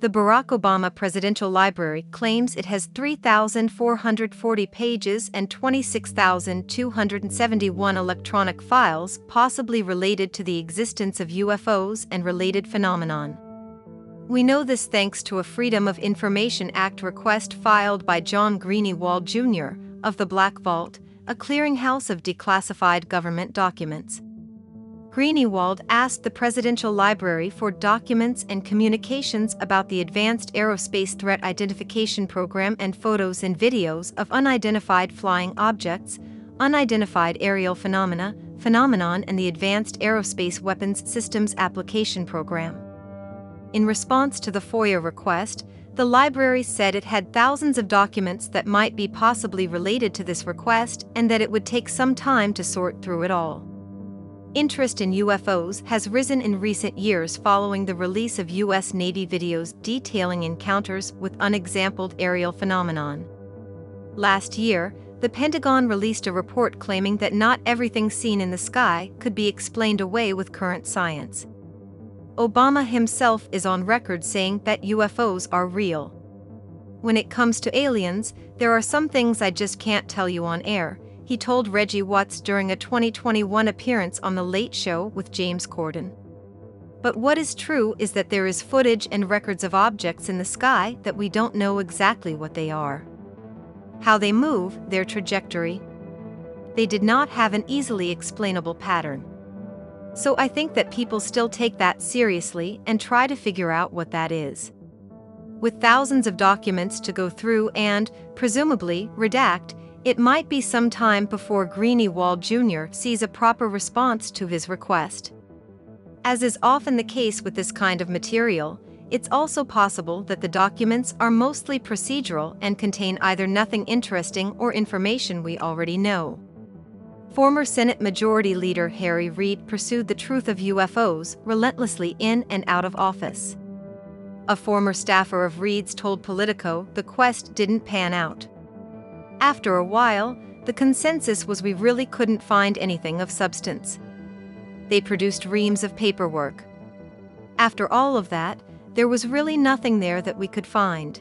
the Barack Obama Presidential Library claims it has 3,440 pages and 26,271 electronic files possibly related to the existence of UFOs and related phenomenon. We know this thanks to a Freedom of Information Act request filed by John Greenewald Jr. of the Black Vault, a clearinghouse of declassified government documents. Greenewald asked the Presidential Library for documents and communications about the Advanced Aerospace Threat Identification Program and photos and videos of unidentified flying objects, unidentified aerial phenomenon and the Advanced Aerospace Weapons Systems Application Program. In response to the FOIA request, the library said it had thousands of documents that might be possibly related to this request and that it would take some time to sort through it all. Interest in UFOs has risen in recent years following the release of U.S. Navy videos detailing encounters with unexampled aerial phenomenon. Last year, the Pentagon released a report claiming that not everything seen in the sky could be explained away with current science. Obama himself is on record saying that UFOs are real. "When it comes to aliens, there are some things I just can't tell you on air," he told Reggie Watts during a 2021 appearance on The Late Show with James Corden. "But what is true is that there is footage and records of objects in the sky that we don't know exactly what they are, how they move, their trajectory. They did not have an easily explainable pattern. So I think that people still take that seriously and try to figure out what that is." With thousands of documents to go through and, presumably, redact, it might be some time before Greenewald Jr. sees a proper response to his request. As is often the case with this kind of material, it's also possible that the documents are mostly procedural and contain either nothing interesting or information we already know. Former Senate Majority Leader Harry Reid pursued the truth of UFOs relentlessly in and out of office. A former staffer of Reid's told Politico the quest didn't pan out. "After a while, the consensus was we really couldn't find anything of substance. They produced reams of paperwork. After all of that, there was really nothing there that we could find."